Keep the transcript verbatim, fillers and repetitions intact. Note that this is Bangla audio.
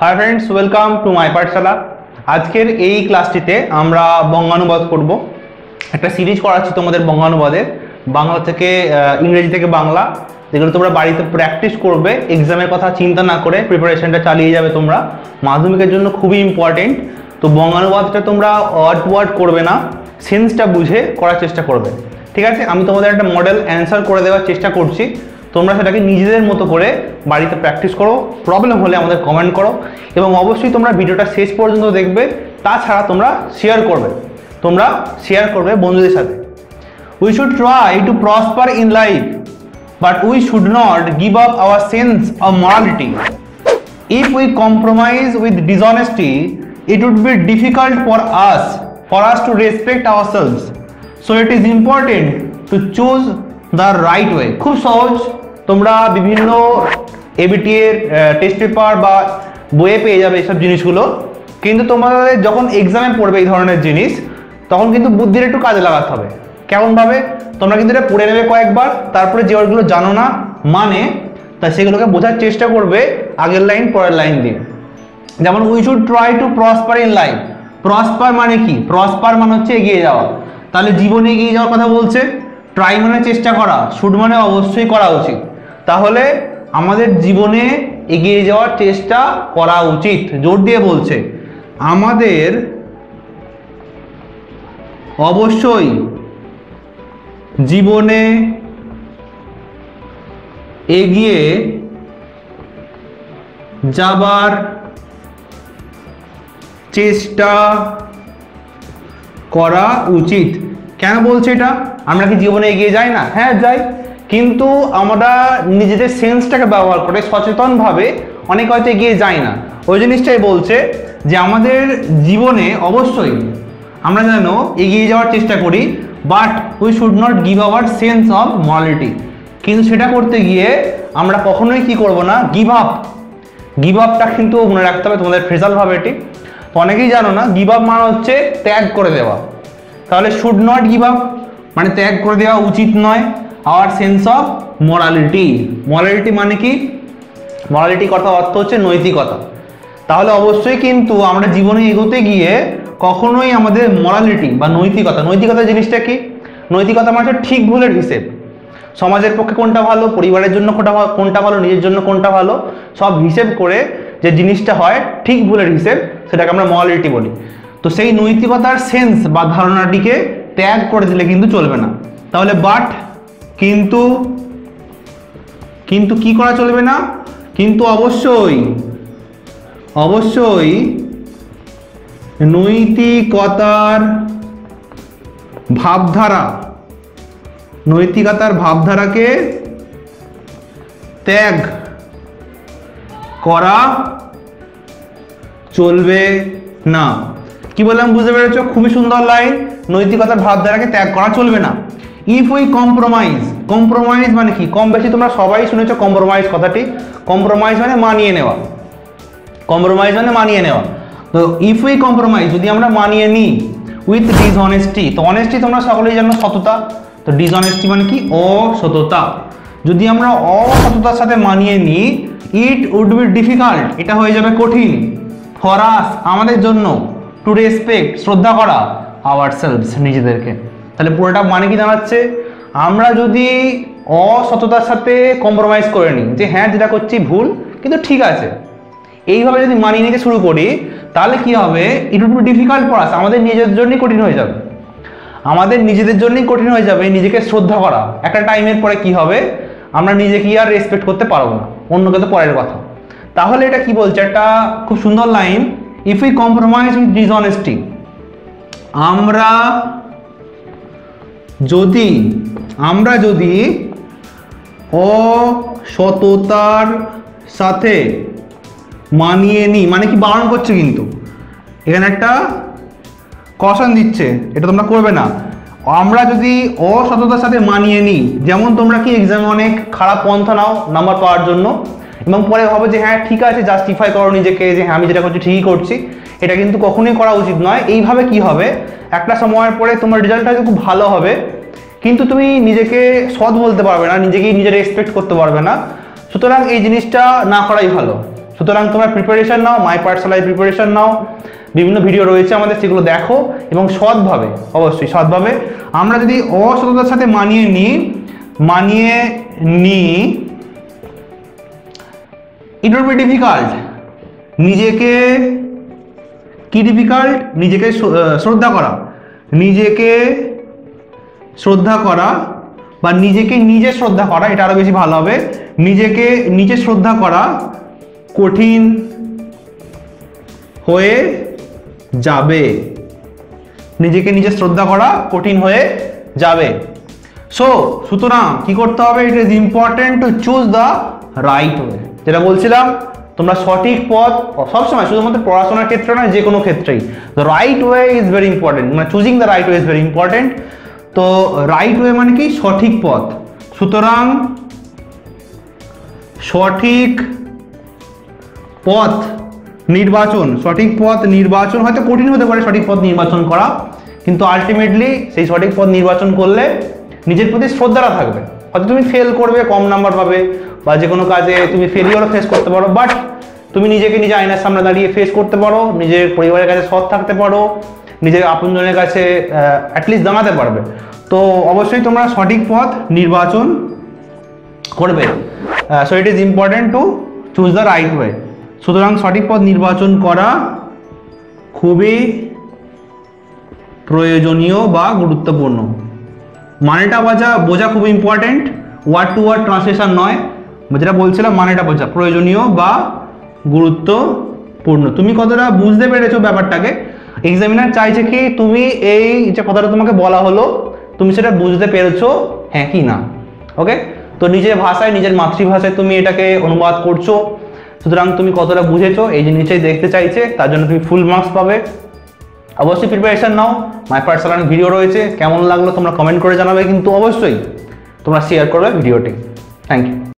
Hi friends welcome to my पाठशाला। आजकेर এই ক্লাসটিতে আমরা বঙ্গানুবাদ করব। একটা সিরিজ করাচ্ছি তোমাদের বঙ্গানুবাদের, বাংলা থেকে ইংরেজি থেকে বাংলা, যেগুলো তোমরা বাড়িতে প্র্যাকটিস করবে। এক্সামের কথা চিন্তা না করে প্রিপারেশনটা চালিয়ে যাবে তোমরা, মাধ্যমিকের জন্য খুবই ইম্পর্টেন্ট। তো বঙ্গানুবাদটা তোমরা ওয়ার্ড ওয়ার্ড করবে না, সেন্সটা বুঝে করার চেষ্টা করবে, ঠিক আছে। আমি তোমাদের একটা মডেল অ্যান্সার করে দেওয়ার চেষ্টা করছি, তোমরা সেটাকে নিজেদের মতো করে বাড়িতে প্র্যাকটিস করো। প্রবলেম হলে আমাদের কমেন্ট করো এবং অবশ্যই তোমরা ভিডিওটা শেষ পর্যন্ত দেখবে। তাছাড়া তোমরা শেয়ার করবে, তোমরা শেয়ার করবে বন্ধুদের সাথে। We should try to prosper in life but we should not give up our sense of morality. If we compromise with dishonesty it would be difficult for us for us to respect our selves. So it is important to choose the right way. খুব সহজ, তোমরা বিভিন্ন এবিটি এর টেস্ট পেপার বা বইয়ে পেয়ে যাবে এইসব জিনিসগুলো, কিন্তু তোমাদের যখন এক্সামে পড়বে এই ধরনের জিনিস, তখন কিন্তু বুদ্ধির একটু কাজে লাগাতে হবে। কেমনভাবে? তোমরা কিন্তু এটা পড়ে নেবে কয়েকবার, তারপরে যে ওগুলো জানো না মানে তা সেগুলোকে বোঝার চেষ্টা করবে আগের লাইন পরের লাইন দিয়ে। যেমন we should try to prosper in life. Prosper মানে কি? প্রসপার মানে হচ্ছে এগিয়ে যাওয়া। তাহলে জীবনে এগিয়ে যাওয়ার কথা বলছে। ট্রাই মানে চেষ্টা করা, শুড মানে অবশ্যই করা উচিত। তাহলে আমাদের জীবনে এগিয়ে যাওয়ার চেষ্টা করা উচিত, জোর দিয়ে বলছে আমাদের অবশ্যই জীবনে এগিয়ে যাবার চেষ্টা করা উচিত। কেন বলছে এটা? আমরা কি জীবনে এগিয়ে যাই না? হ্যাঁ যাই, কিন্তু আমরা নিজেদের সেন্সটাকে ব্যবহার করে সচেতনভাবে অনেক হয়তো এগিয়ে যাই না। ওই জিনিসটাই বলছে যে আমাদের জীবনে অবশ্যই আমরা যেন এগিয়ে যাওয়ার চেষ্টা করি, but we should not give our sense of morality. কিন্তু সেটা করতে গিয়ে আমরা কখনোই কি করব না, গিভ আপ। গিভ আপটা কিন্তু মনে রাখতে হবে তোমাদের ফ্রেজালভাবে, এটি তো অনেকেই জানো না। গিভ আপ মানে হচ্ছে ত্যাগ করে দেওয়া। তাহলে শুড নট গিভ আপ মানে ত্যাগ করে দেওয়া উচিত নয় our sense of morality. Morality মানে কি? মরালিটি কথা অর্থ হচ্ছে নৈতিকতা। তাহলে অবশ্যই কিন্তু আমরা জীবনে এগোতে গিয়ে কখনোই আমাদের মরালিটি বা নৈতিকতা, নৈতিকতা জিনিসটা কি? নৈতিকতা মানে ঠিক ভুলের হিসেব, সমাজের পক্ষে কোনটা ভালো, পরিবারের জন্য কোনটা কোনটা ভালো, নিজের জন্য কোনটা ভালো, সব হিসেব করে যে জিনিসটা হয় ঠিক ভুলের হিসেব, সেটাকে আমরা মরালিটি বলি। তো সেই নৈতিকতার সেন্স বা ধারণাটিকে ত্যাগ করে দিলে কিন্তু চলবে না। তাহলে বাট কিন্তু কিন্তু কি করা চলবে না? কিন্তু অবশ্যই অবশ্যই নৈতিকতার ভাবধারা, নৈতিকতার ভাবধারাকে ত্যাগ করা চলবে না। কি বললাম, বুঝতে পেরেছ? খুবই সুন্দর লাইন, নৈতিকতার ভাবধারাকে ত্যাগ করা চলবে না। ইফ উই কম্প্রোমাইজ, কম্প্রোমাইজ মানে কি? কম বেশি তোমরা সবাই শুনেছ কম্প্রোমাইজ কথাটি। কম্প্রোমাইজ মানে মানিয়ে নেওয়া, কম্প্রোমাইজ মানে মানিয়ে নেওয়া। তো ইফ উই কম্প্রোমাইজ, যদি আমরা মানিয়ে নিই উইথ ডিসঅনেস্টি। তো অনেস্টি তোমরা সকলেই জানো, সততা। তো ডিসঅনেস্টি মানে কি? অসততা। যদি আমরা অসততার সাথে মানিয়ে নিই, ইট উড বি ডিফিকাল্ট, এটা হয়ে যাবে কঠিন, ফর আস আমাদের জন্য, টু রেসপেক্ট শ্রদ্ধা করা, আওয়ারসেলভস নিজেদেরকে। তাহলে পুরোটা মানে কি দাঁড়াচ্ছে? আমরা যদি অসততার সাথে কম্প্রোমাইজ করে নিই যে হ্যাঁ যেটা করছি ভুল কিন্তু ঠিক আছে, এইভাবে যদি মানিয়ে নিতে শুরু করি তাহলে কি হবে? It would be difficult for us, আমাদের নিজের জন্যই কঠিন হয়ে যাবে, আমাদের নিজেদের জন্যই কঠিন হয়ে যাবে নিজেকে শ্রদ্ধা করা। একটা টাইমের পরে কি হবে? আমরা নিজেকে আর রেসপেক্ট করতে পারবো না, অন্যকে তো পরের কথা। তাহলে এটা কি বলছে? একটা খুব সুন্দর line, if we compromise with dishonesty, আমরা যদি আমরা যদি অসততার সাথে মানিয়ে নিই, মানে কি বারণ করছে, কিন্তু এখানে একটা কশন দিচ্ছে এটা তোমরা করবে না। আমরা যদি অসততার সাথে মানিয়ে নিই, যেমন তোমরা কি এক্সামে অনেক খারাপ পন্থা নাও নাম্বার পাওয়ার জন্য, এবং পরে ভাবো যে হ্যাঁ ঠিক আছে, জাস্টিফাই করো নিজেকে যে হ্যাঁ আমি যেটা করছি ঠিকই করছি, এটা কিন্তু কখনোই করা উচিত নয়। এইভাবে কি হবে? একটা সময়ের পরে তোমার রেজাল্টটা খুব ভালো হবে, কিন্তু তুমি নিজেকে সৎ বলতে পারবে না, নিজেকেই নিজে রেসপেক্ট করতে পারবে না। সুতরাং এই জিনিসটা না করাই ভালো। সুতরাং তোমরা প্রিপারেশন নাও, মাই পাঠশালায় প্রিপারেশন নাও, বিভিন্ন ভিডিও রয়েছে আমাদের, সেগুলো দেখো এবং সৎভাবে, অবশ্যই সৎভাবে। আমরা যদি অসততার সাথে মানিয়ে নিই মানিয়ে নিই ইট উইল বি ডিফিকাল্ট। নিজেকে কি ডিফিকাল্ট, নিজেকে শ্রদ্ধা করা, নিজেকে শ্রদ্ধা করা বা নিজেকে নিজে শ্রদ্ধা করা, এটা আরো বেশি ভালো হবে। নিজেকে নিজে শ্রদ্ধা করা কঠিন হয়ে যাবে, নিজেকে নিজে শ্রদ্ধা করা কঠিন হয়ে যাবে। সো সুতরাং কি করতে হবে, it is important to choose the right way. যেটা বলছিলাম, তোমরা সঠিক পথ সবসময়, শুধুমাত্র পড়াশোনার ক্ষেত্রে না, যে কোনো ক্ষেত্রেই the right way is very important, মানে choosing the right way is very important. তো রাইট ওয়ে মানে কি, সঠিক পথ। সুতরাং সঠিক পথ নির্বাচন, সঠিক পথ নির্বাচন হয়তো কঠিন হতে পারে সঠিক পথ নির্বাচন করা, কিন্তু আলটিমেটলি সেই সঠিক পথ নির্বাচন করলে নিজের প্রতি শ্রদ্ধাটা থাকবে। হয়তো তুমি ফেল করবে, কম নাম্বার পাবে, বা যে কোনো কাজে তুমি ফেলিওরও ফেস করতে পারো, বাট তুমি নিজেকে নিজে আয়নার সামনে দাঁড়িয়ে ফেস করতে পারো, নিজের পরিবারের কাছে সৎ থাকতে পারো, নিজের আপনজনের কাছে অ্যাটলিস্ট দাঁড়াতে পারবে। তো অবশ্যই তোমরা সঠিক পথ নির্বাচন করবে। So it is important to choose the right way. সুতরাং সঠিক পথ নির্বাচন করা খুবই প্রয়োজনীয় বা গুরুত্বপূর্ণ। মানেটা বোঝা বোঝা খুব important, word to word translation নয়। যেটা বলছিলাম, মানেটা বোঝা প্রয়োজনীয় বা গুরুত্বপূর্ণ। তুমি কতটা বুঝতে পেরেছো ব্যাপারটাকে, এক্সামিনার চাইছে কি তুমি এই যে কথাটা তোমাকে বলা হলো তুমি সেটা বুঝতে পেরেছো হ্যাঁ কি না। ওকে, তো নিজের ভাষায়, নিজের মাতৃভাষায় তুমি এটাকে অনুবাদ করছো, সুতরাং তুমি কতটা বুঝেছো এই জিনিসটাই দেখতে চাইছে, তার জন্য তুমি ফুল মার্কস পাবে। অবশ্যই প্রিপারেশান নাও, মাই পাঠশালার ভিডিও রয়েছে, কেমন লাগলো তোমরা কমেন্ট করে জানাবে, কিন্তু অবশ্যই তোমরা শেয়ার করবে ভিডিওটি। Thank you.